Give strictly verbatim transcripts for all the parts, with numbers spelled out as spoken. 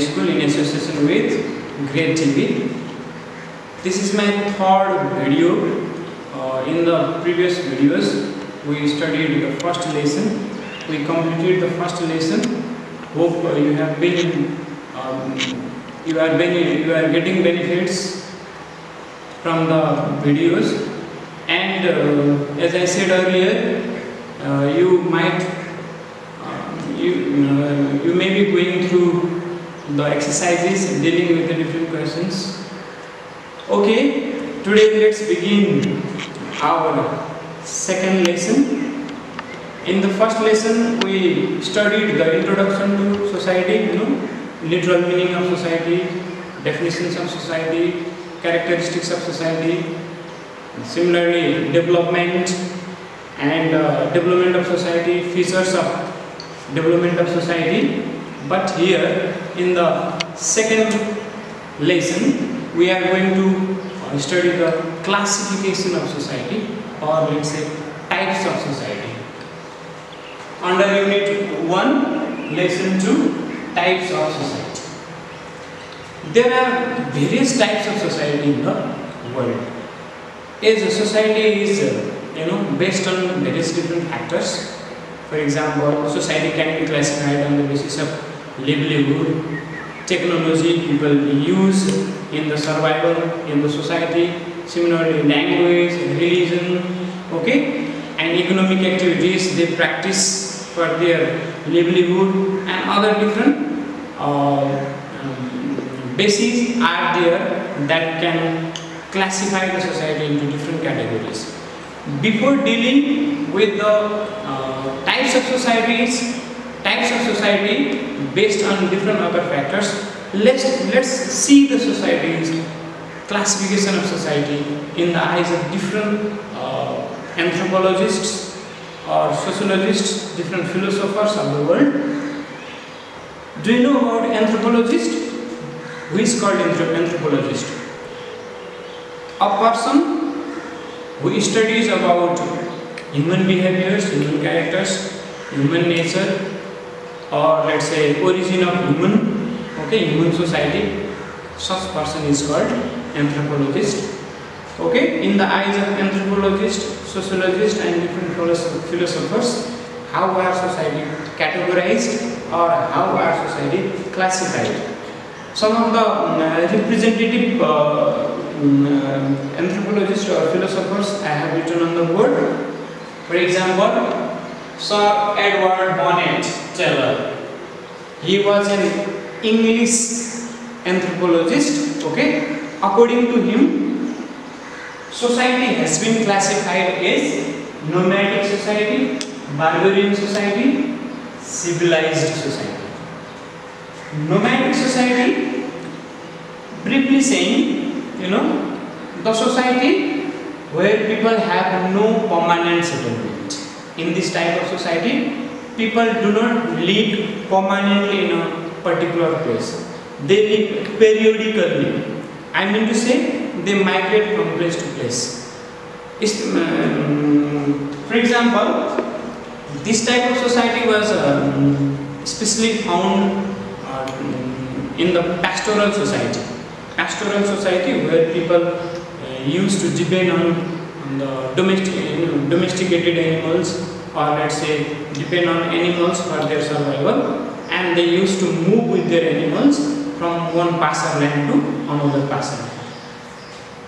school in association with Great T V. This is my third video. Uh, in the previous videos, we studied the first lesson. We completed the first lesson. Hope uh, you have been, um, you are been, you are getting benefits from the videos. And uh, as I said earlier, uh, you might, uh, you uh, you may be going through the exercises dealing with the different questions. Okay, today let's begin our second lesson. In the first lesson, we studied the introduction to society, you know, literal meaning of society, definitions of society, characteristics of society, similarly development and uh, development of society, features of development of society. But here in the second lesson, we are going to study the classification of society, or let's say types of society. Under unit one, lesson two, types of society. There are various types of society in the world. As a society is, you know, based on various different factors. For example, society can be classified on the basis of livelihood, technology people use in the survival in the society, similarly language, religion, okay, and economic activities they practice for their livelihood, and other different uh, um, bases are there that can classify the society into different categories. Before dealing with the uh, types of societies, types of society based on different other factors, let's let's see the society's classification of society in the eyes of different uh, anthropologists or sociologists, different philosophers of the world. Do you know about anthropologist? Who is called anthropologist? A person who studies about human behaviors, human characters, human nature, or let's say origin of human, okay, human society. Such person is called anthropologist. Okay, in the eyes of anthropologists, sociologists, and different philosophers, how are society categorized or how are society classified? Some of the uh, representative uh, um, anthropologists or philosophers I have written on the board. For example, Sir Edward Burnett Tylor. He was an English anthropologist. Okay, according to him, society has been classified as nomadic society, barbarian society, civilized society. Nomadic society, briefly saying, you know, the society where people have no permanent settlement. In this type of society, people do not live permanently in a particular place. They live periodically. I mean to say, they migrate from place to place. For example, this type of society was especially found in the pastoral society. Pastoral society where people used to depend on the domestic, you know, domesticated animals, or let's say depend on animals for their survival, and they used to move with their animals from one pasture land to another pasture land.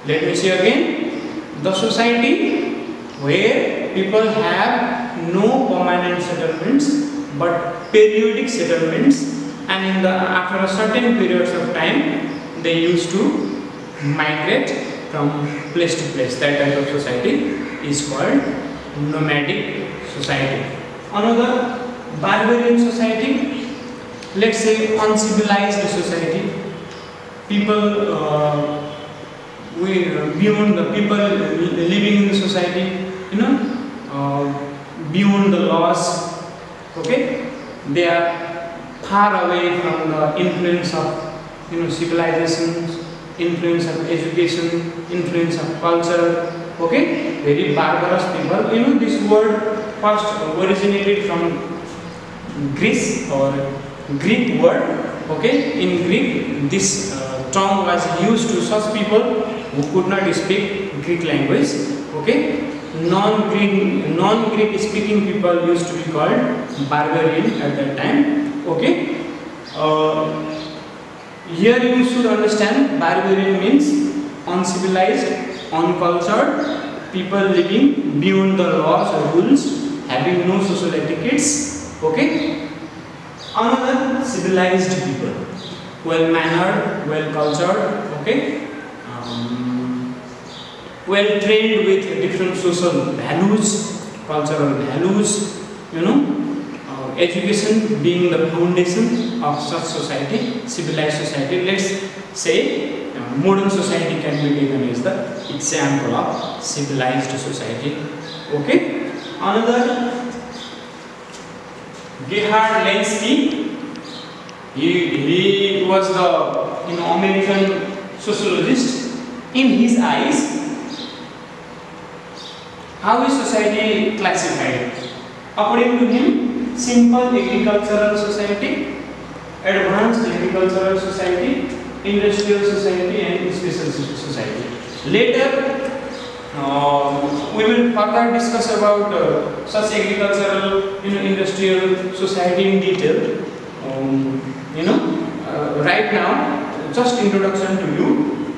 Let me say again, the society where people have no permanent settlements but periodic settlements, and in the, after a certain periods of time they used to migrate from place to place. That type of society is called nomadic society. Another, barbarian society, let's say uncivilized society. People uh, we beyond the people living in the society, you know, uh, beyond the laws. Okay, they are far away from the influence of, you know, civilizations, influence of education, influence of culture, okay, very barbarous people. You know, this word first originated from Greece, or Greek word, Okay, in Greek, this uh, term was used to such people who could not speak Greek language. Okay, non-Greek, non-Greek speaking people used to be called barbarian at that time. Okay, uh, here you should understand barbarian means uncivilized, uncultured people living beyond the laws or rules, having no social etiquettes. Okay, another civilized people, well mannered, well cultured. Okay, um, well trained with different social values, cultural values. You know, uh, education being the foundation of such society, civilized society. Let's say. Modern society can be taken as the example of civilized society. Okay, another Gerhard Lenski, he, he was the you know, American sociologist. In his eyes, how is society classified? According to him, simple agricultural society, advanced agricultural society, industrial society, and special society. Later, uh, we will further discuss about uh, such agricultural, you know, industrial society in detail. Um, you know, uh, right now, just introduction to you.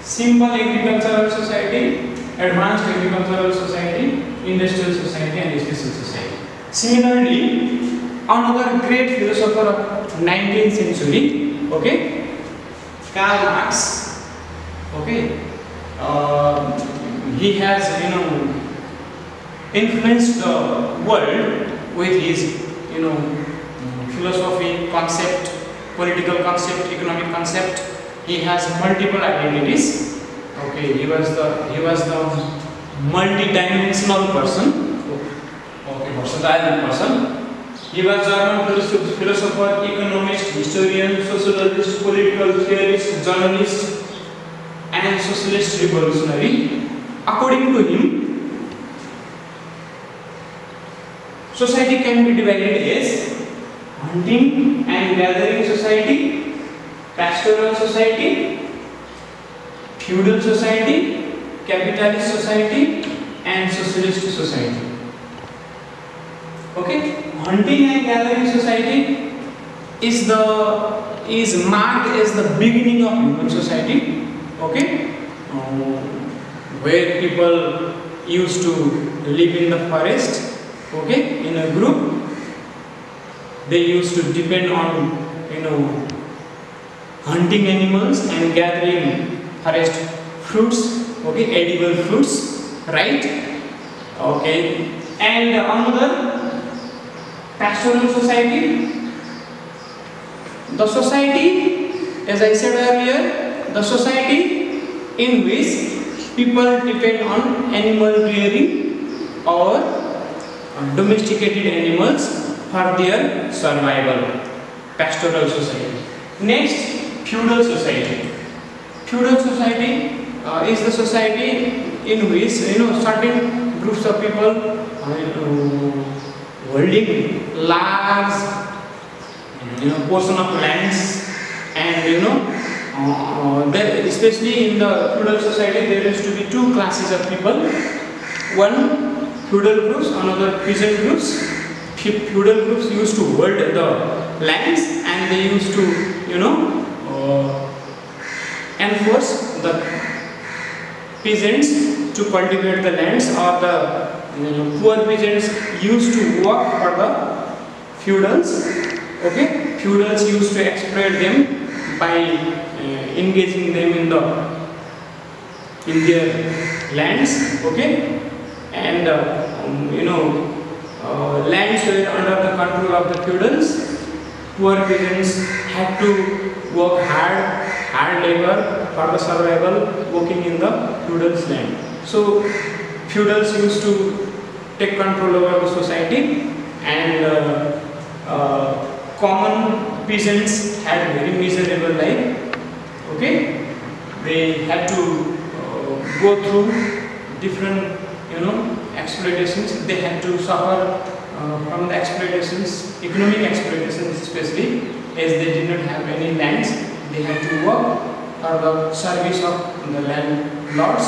Simple agricultural society, advanced agricultural society, industrial society, and special society. Similarly, another great philosopher of nineteenth century. Okay. Karl Marx, okay, uh, he has you know influenced the world with his you know philosophy, concept, political concept, economic concept. He has multiple identities. Okay, he was the he was the multi-dimensional person. Okay, person, person. He was a German philosopher, economist, historian, sociologist, political theorist, journalist, and socialist revolutionary. According to him, society can be divided as hunting and gathering society, pastoral society, feudal society, capitalist society, and socialist society. Okay. Hunting and gathering society is the is marked as the beginning of human society. Okay, um, where people used to live in the forest. Okay, in a group, they used to depend on you know hunting animals and gathering forest fruits. Okay, edible fruits, right? Okay, and another. Pastoral society. The society, as I said earlier, the society in which people depend on animal rearing or domesticated animals for their survival. Pastoral society. Next, feudal society. Feudal society uh, is the society in which you know certain groups of people uh, holding large you know, portion of lands, and you know uh, there, especially in the feudal society, there used to be two classes of people: one feudal groups, another peasant groups. Feudal groups used to hold the lands, and they used to you know uh, enforce the peasants to cultivate the lands, or the You know, poor peasants used to work for the feudals. Okay, feudals used to exploit them by uh, engaging them in the in their lands. Okay, and uh, um, you know uh, lands were under the control of the feudals. Poor peasants had to work hard, hard labor for the survival, working in the feudals' land. So feudals used to take control over the society, and uh, uh, common peasants had very miserable life. Okay, they had to uh, go through different, you know, exploitations. They had to suffer uh, from the exploitations, economic exploitations especially. as they did not have any lands, they had to work for the service of the landlords.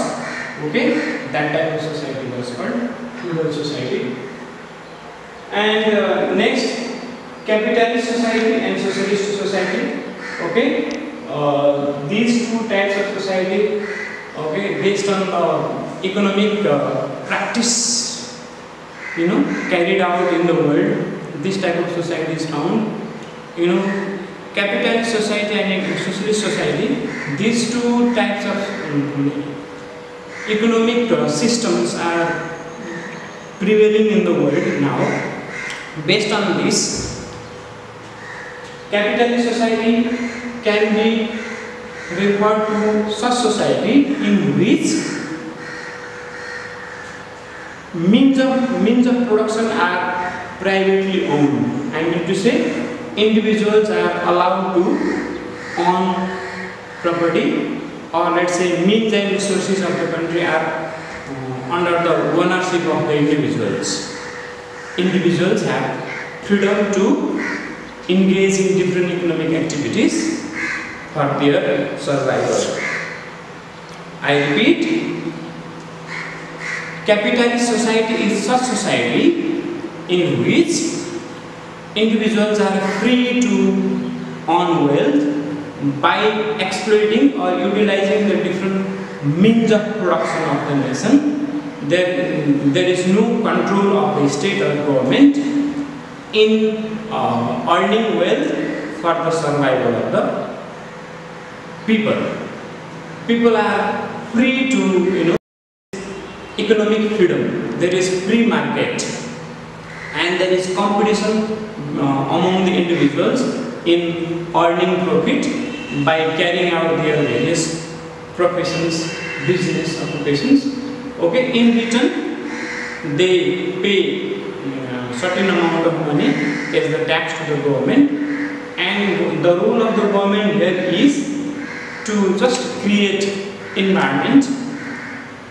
Okay, that type of society was called feudal society. And uh, next, capitalist society and socialist society. Okay, uh, these two types of society, okay, based on the economic uh, practice, you know, carried out in the world, this type of society is found. You know, capitalist society and socialist society, these two types of um, economic uh, systems are prevailing in the world now. Based on this, capitalist society can be referred to such society in which means of means of production are privately owned. I mean to say, individuals are allowed to own property, or let's say means and resources of the country are under the ownership of the individuals. Individuals have freedom to engage in different economic activities for their survival. I repeat, capitalist society is such society in which individuals are free to earn wealth by exploiting or utilizing the different means of production of the nation. There, there is no control of the state or government in uh, earning wealth for the survival of the people. People are free to, you know, economic freedom. There is free market, and there is competition Uh, among the individuals in earning profit by carrying out their various professions, business occupations. Okay, in return they pay uh, certain amount of money as the tax to the government, and the role of the government here is to just create environment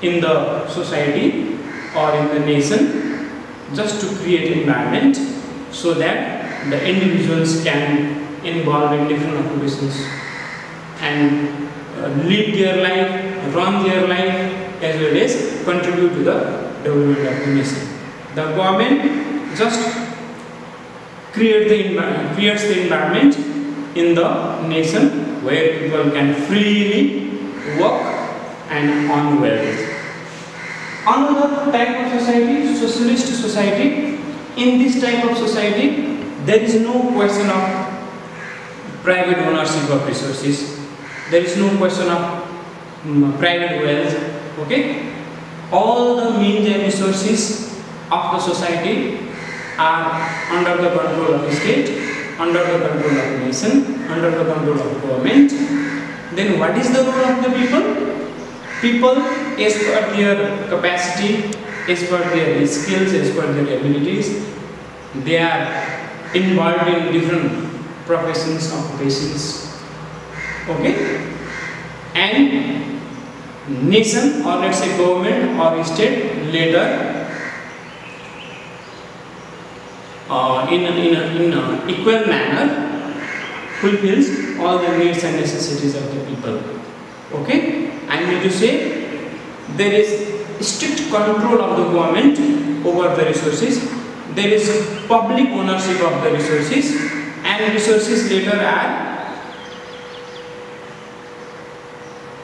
in the society or in the nation, just to create environment so that the individuals can involve in different occupations and uh, live their life, run their life, as well as contribute to the development of the nation. The government just create the environment, creates the environment in the nation where people can freely work and earn wealth. Another type of society, socialist society. In this type of society, there is no question of private ownership of resources. There is no question of um, private wealth. Okay, all the means and resources of the society are under the control of the state, under the control of the nation, under the control of the government. Then, what is the role of the people? People, as per their capacity, as per their skills, as per their abilities, they are involved in different professions, occupations, okay? And nation, or let's say government or state, later uh, in, a, in, a, in a equal manner fulfills all the needs and necessities of the people, okay? I mean to say, there is strict control of the government over the resources. There is public ownership of the resources, and resources later are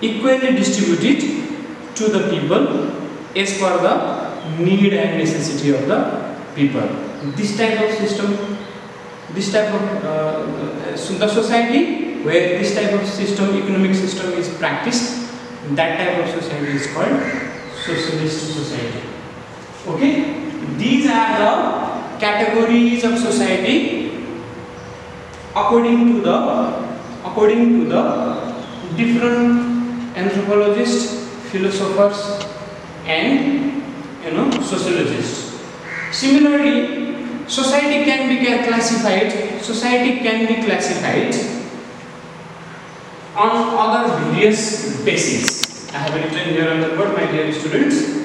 equally distributed to the people as per the need and necessity of the people. This type of system, this type of uh, the society where this type of system, economic system is practiced, that type of society is called socialist society. Okay, these are the categories of society according to the according to the different anthropologists, philosophers, and you know sociologists. Similarly, society can be classified society can be classified on other various bases. I have written here on the board, my dear students,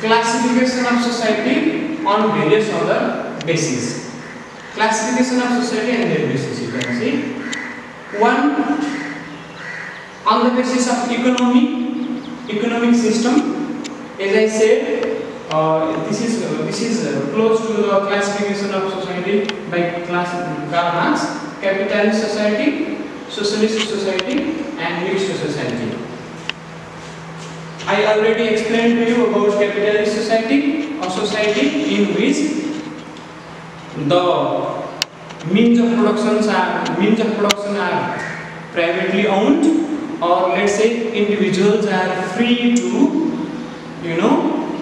classification of society on various other bases. classification of society on their basis, you can see. One, on the basis of economy, economic system. As I said, uh, this is uh, this is uh, close to the classification of society by class Karl Marx, capitalist society, socialist society, and mixed society. I already explained to you about capitalist society, or society in which the means of productions are means of production are privately owned, or let's say individuals are free to, you know,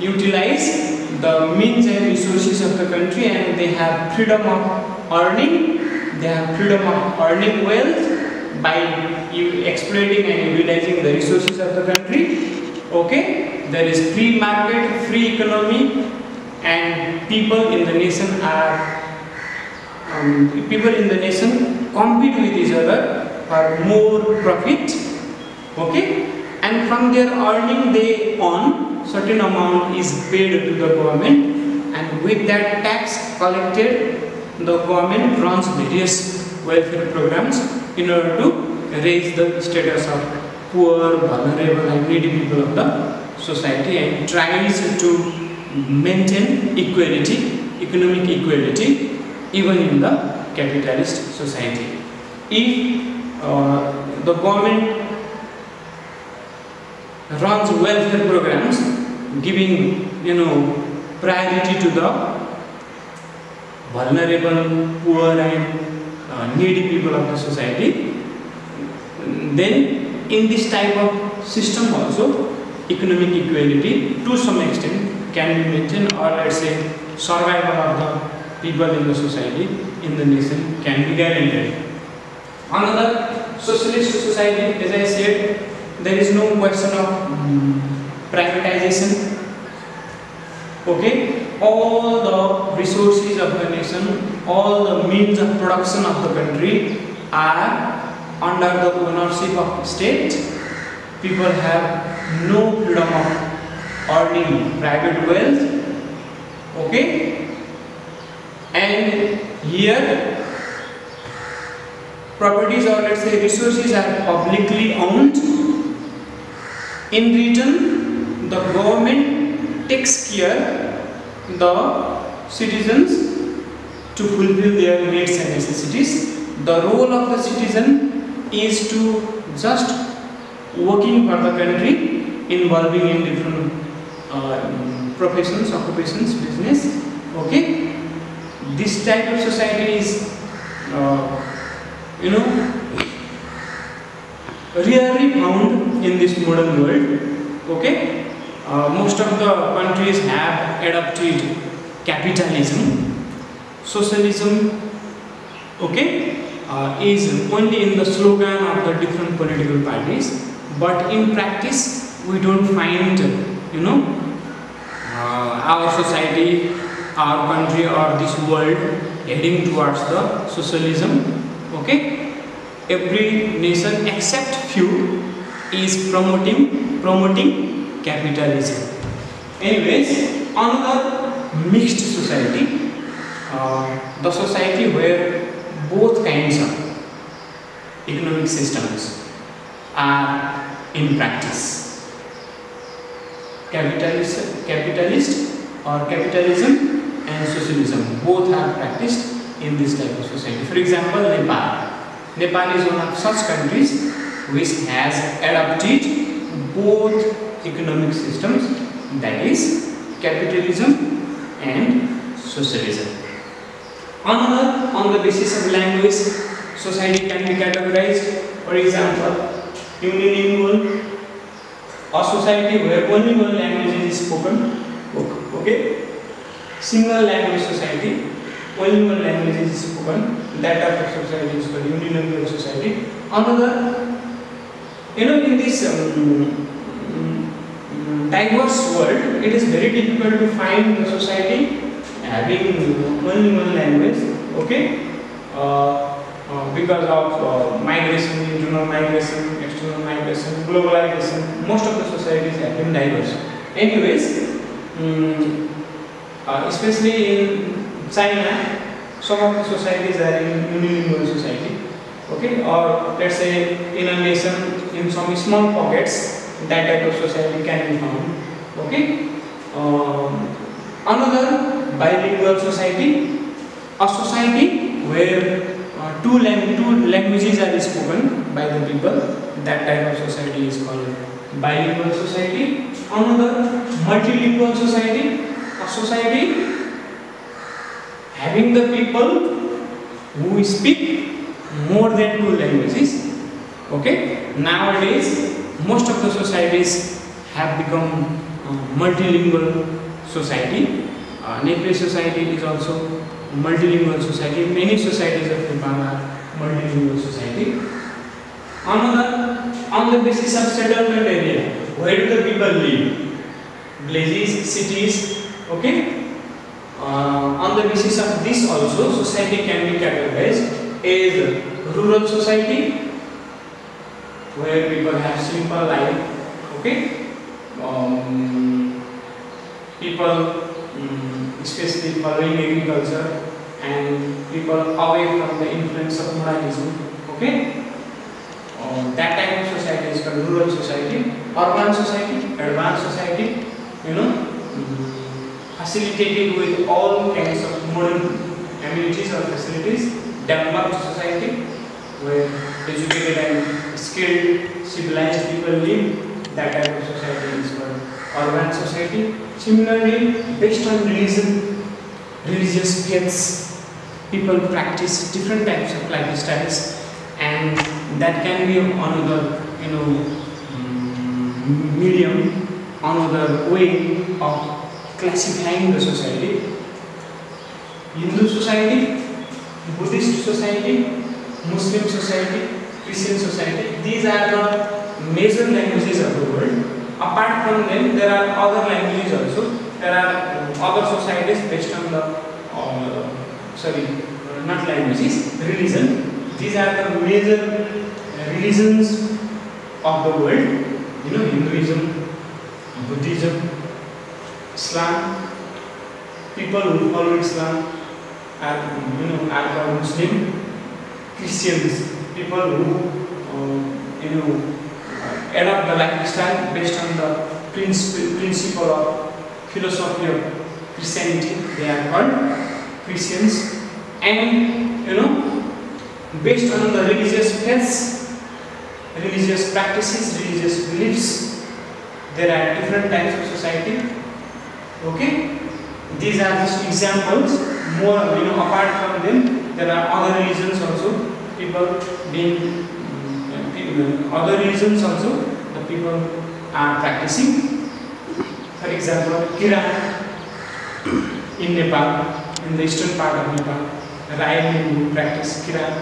utilize the means and resources of the country, and they have freedom of earning. They have freedom of earning wealth by exploiting and utilizing the resources of the country. Okay, there is free market, free economy. And people in the nation are um, people in the nation compete with each other for more profit, okay, and from their earning they earn certain amount is paid to the government, and with that tax collected the government runs various welfare programs in order to raise the status of poor, vulnerable and needy people of the society, and tries to maintain equality, economic equality, even in the capitalist society. If uh, the government runs welfare programs, giving, you know, priority to the vulnerable, poor and uh, needy people of the society, then in this type of system also economic equality to some extent can be maintained, or let's say survival of the people in the society, in the nation, can be guaranteed. Another socialist society, as I said, there is no question of privatization. Okay, all the resources of the nation, all the means of production of the country are under the ownership of the state. People have no freedom of earning private wealth, okay, and here properties or let's say resources are publicly owned. In return, the government takes care the citizens to fulfill their needs and necessities. The role of the citizen is to just working for the country, involving in different Uh, professions, occupations, business, okay. This type of society is, uh, you know, rarely found in this modern world, okay. Uh, most of the countries have adopted capitalism. Socialism, okay, uh, is only in the slogan of the different political parties, but in practice we don't find, you know, uh, our society, our country or this world heading towards the socialism, okay. Every nation except few is promoting promoting capitalism. Anyways, another mixed society, uh, the society where both kinds of economic systems are in practice. Capitalist, capitalist or capitalism and socialism, both are practiced in this type of society. For example, Nepal. Nepal is one of such countries which has adopted both economic systems, that is capitalism and socialism. Another, on the basis of language, society can be categorized. For example, unilingual, or society where only one language is spoken, okay, single language society, only one language is spoken, that type of society is called unilingual society. Another, you know, in this um, diverse world, it is very difficult to find a society having only one language, okay, uh, uh, because of uh, migration, internal migration, migration, globalization, most of the societies have been diverse. Anyways, um, uh, especially in China, some of the societies are in unilinear society, okay, or let's say in a nation in some small pockets that type of society can be found, okay. Um, another bilingual society, a society where uh, two, lang two languages are spoken by the people, that type of society is called bilingual society. Another multilingual society, a society having the people who speak more than two languages, okay. Nowadays most of the societies have become uh, multilingual society. Uh, Nepali society is also multilingual society. Many societies of Nepal are multilingual society. Another, on the basis of settlement area, where do the people live? Villages, cities, okay. Uh, on the basis of this also, society can be categorized as rural society, where people have simple life, okay. Um, people, um, especially following agriculture, and people away from the influence of modernism, okay. Um, that type of society is called rural society. Urban society, advanced society, you know, mm-hmm. facilitated with all kinds of modern amenities or facilities. Developed society, where educated and skilled, civilized people live, that type of society is called urban society. Similarly, based on religion, religious faiths, people practice different types of lifestyles, and that can be another, you know, mm, medium, another way of classifying the society. Hindu society, Buddhist society, Muslim society, Christian society, these are the major languages of the world. Apart from them, there are other languages also. There are other societies based on the, uh, sorry, not languages, religion. These are the major religions of the world, you know, Hinduism, Buddhism, Islam. People who follow Islam are, you know, are Muslim. Christians, people who, uh, you know, adopt the lifestyle based on the principle, principle of philosophy of Christianity, they are called Christians. And, you know, based on the religious faiths, religious practices, religious beliefs, there are different types of society, okay. These are just examples. More, you know, apart from them, there are other religions also, people being uh, other religions also the people are practicing. For example, Kiran in Nepal, in the eastern part of Nepal, Raini practice Kiran,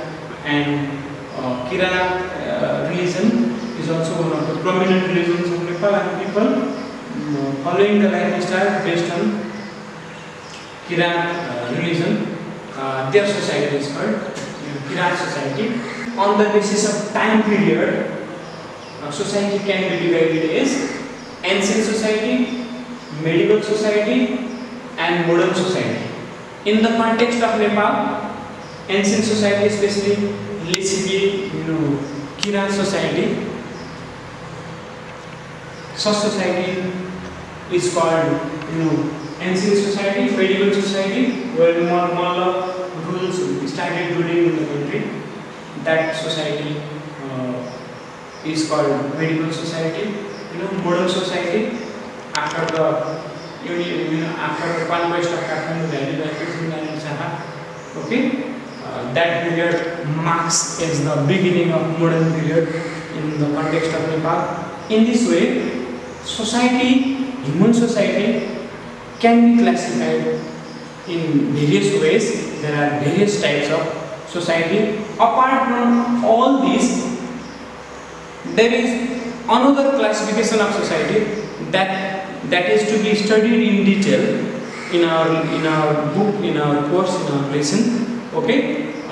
and Uh, Kirana uh, religion is also one of the prominent religions of Nepal, and people mm, following the lifestyle based on Kirana uh, religion, uh, their society is called Kirana society. On the basis of time period, uh, society can be divided as ancient society, medieval society, and modern society. In the context of Nepal, ancient society, especially Lesibi, you know, Kiran society, such society is called, you know, ancient society, medieval society, where Malla rules started ruling in the country. That society uh, is called medieval society. You know, modern society, after the, you know, after the conquest of Kathmandu Valley by Krishnanand Saha, okay. Uh, that period marks as the beginning of modern period in the context of Nepal. In this way, society, human society can be classified in various ways. There are various types of society. Apart from all these, there is another classification of society that that is to be studied in detail in our in our book, in our course, in our lesson. Okay,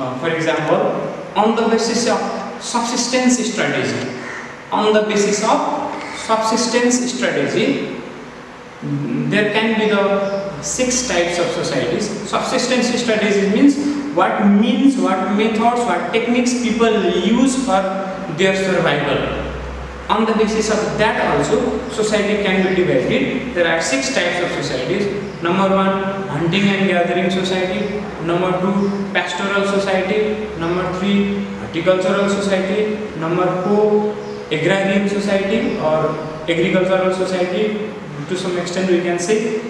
uh, for example, on the basis of subsistence strategy, on the basis of subsistence strategy, there can be the six types of societies. Subsistence strategy means what means, what methods, what techniques people use for their survival. On the basis of that also, society can be divided. There are six types of societies. Number one, hunting and gathering society. Number two, pastoral society. Number three, horticultural society. Number four, agrarian society or agricultural society, to some extent we can say.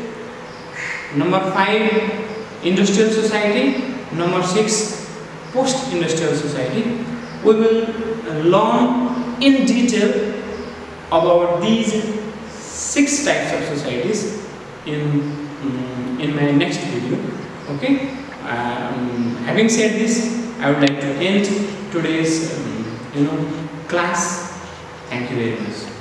Number five, industrial society. Number six, post-industrial society. We will learn in detail about these six types of societies in, in my next video. Okay. Um, having said this, I would like to end today's um, you know, class. Thank you very much.